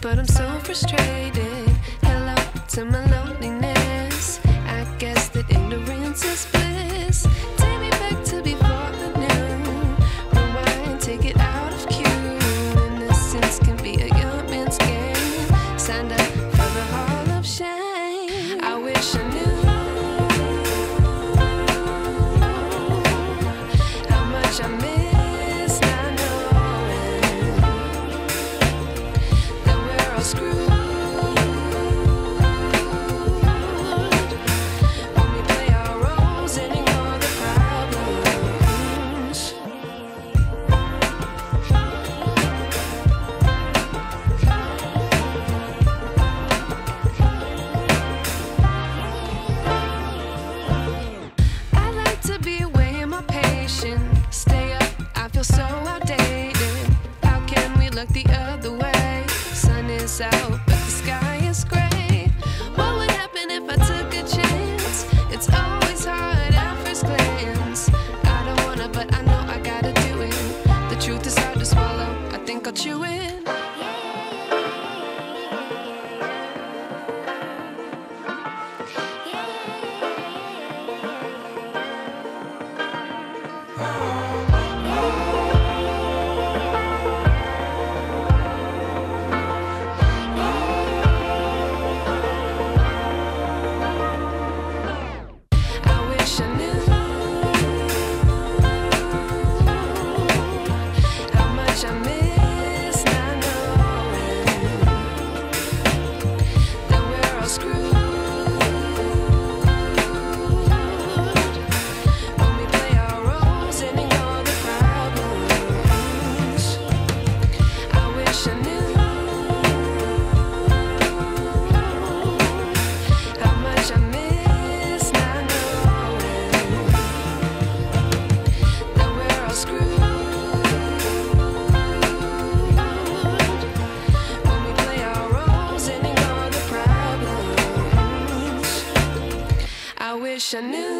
but I'm so frustrated. Hello to my loneliness. I guess that ignorance is bliss. Take me back to before the noon. Rewind, take it out of cue. Innocence can be a young man's game. Signed up for the Hall of Shame. I wish I knew how much I missed. Stay up, I feel so outdated. How can we look the other way? Sun is out, but the sky is gray. What would happen if I took a chance? It's always hard at first glance. I don't wanna, but I know I gotta do it. The truth is hard to swallow, I think I'll chew it. I wish I knew.